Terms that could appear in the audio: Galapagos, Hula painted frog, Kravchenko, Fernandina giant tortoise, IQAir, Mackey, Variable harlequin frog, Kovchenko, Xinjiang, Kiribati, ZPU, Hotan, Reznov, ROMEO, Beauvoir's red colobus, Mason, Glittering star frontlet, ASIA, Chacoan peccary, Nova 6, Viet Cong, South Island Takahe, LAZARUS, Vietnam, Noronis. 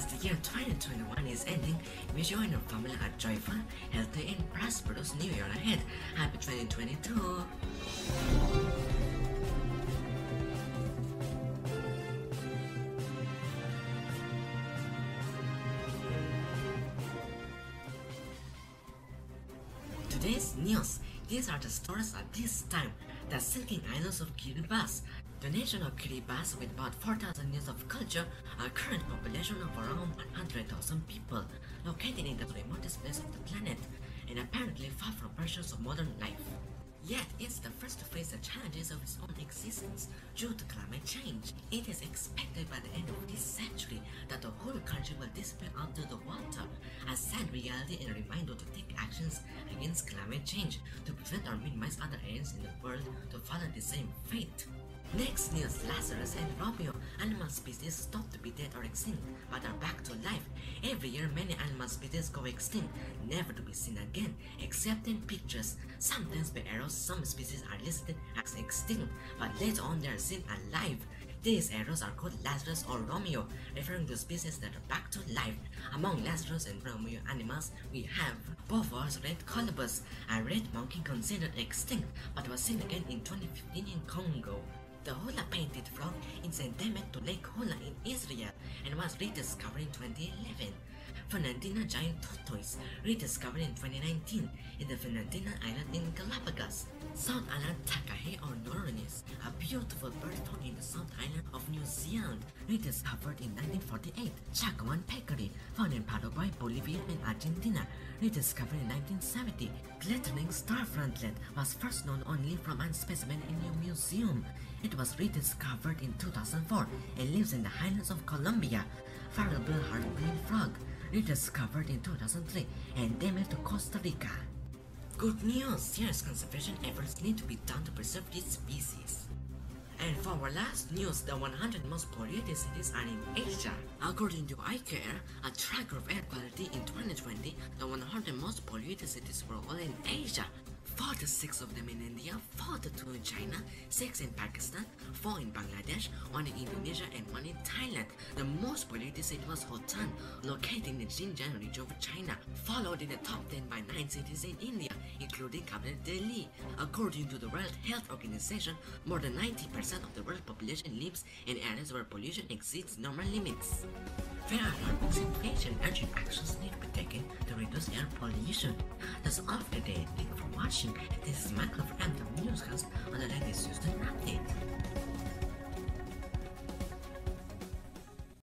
As the year 2021 is ending, wish you and your family a joyful, healthy and prosperous new year ahead. Happy 2022! Today's news. These are the stories of this time. The sinking islands of Kiribati. The nation of Kiribati, with about 4,000 years of culture, a current population of around 100,000 people, located in the remotest place of the planet, and apparently far from pressures of modern life. Yet, it's the first to face the challenges of its own existence due to climate change. It is expected by the end of this century that the whole country will disappear under the water, a sad reality and a reminder to take actions against climate change to prevent or minimize other areas in the world to follow the same fate. Next news, Lazarus and Romeo, animal species stopped to be dead or extinct, but are back to life. Every year many animal species go extinct, never to be seen again, except in pictures. Sometimes by arrows, some species are listed as extinct, but later on they are seen alive. These arrows are called Lazarus or Romeo, referring to species that are back to life. Among Lazarus and Romeo animals, we have Beauvoir's red colobus, a red monkey considered extinct, but was seen again in 2015 in Congo. The Hula painted frog is endemic to Lake Hula in Israel and was rediscovered in 2011. Fernandina giant tortoise, rediscovered in 2019 in the Fernandina Island in Galapagos. South Island Takahe or Noronis, a beautiful bird found in the South Island of New Zealand, rediscovered in 1948. Chacoan peccary, found in Paraguay, Bolivia and Argentina, rediscovered in 1970. Glittering star frontlet was first known only from one specimen in a museum. It was rediscovered in 2004 and lives in the highlands of Colombia. Variable harlequin frog, rediscovered in 2003 and endemic to Costa Rica. Good news! Serious conservation efforts need to be done to preserve this species. And for our last news, the 100 most polluted cities are in Asia. According to IQAir, a tracker of air quality in 2020, the 100 most polluted cities were all in Asia. 46 of them in India, 42 in China, 6 in Pakistan, 4 in Bangladesh, 1 in Indonesia and 1 in Thailand. The most polluted city was Hotan, located in the Xinjiang region of China, followed in the top 10 by 9 cities in India, including capital Delhi. According to the World Health Organization, more than 90% of the world population lives in areas where pollution exceeds normal limits. There are alarming situations, urgent actions need to be taken to reduce air pollution. That's all for today. Thank you for watching. This is Michael from the newscast on the latest Houston update.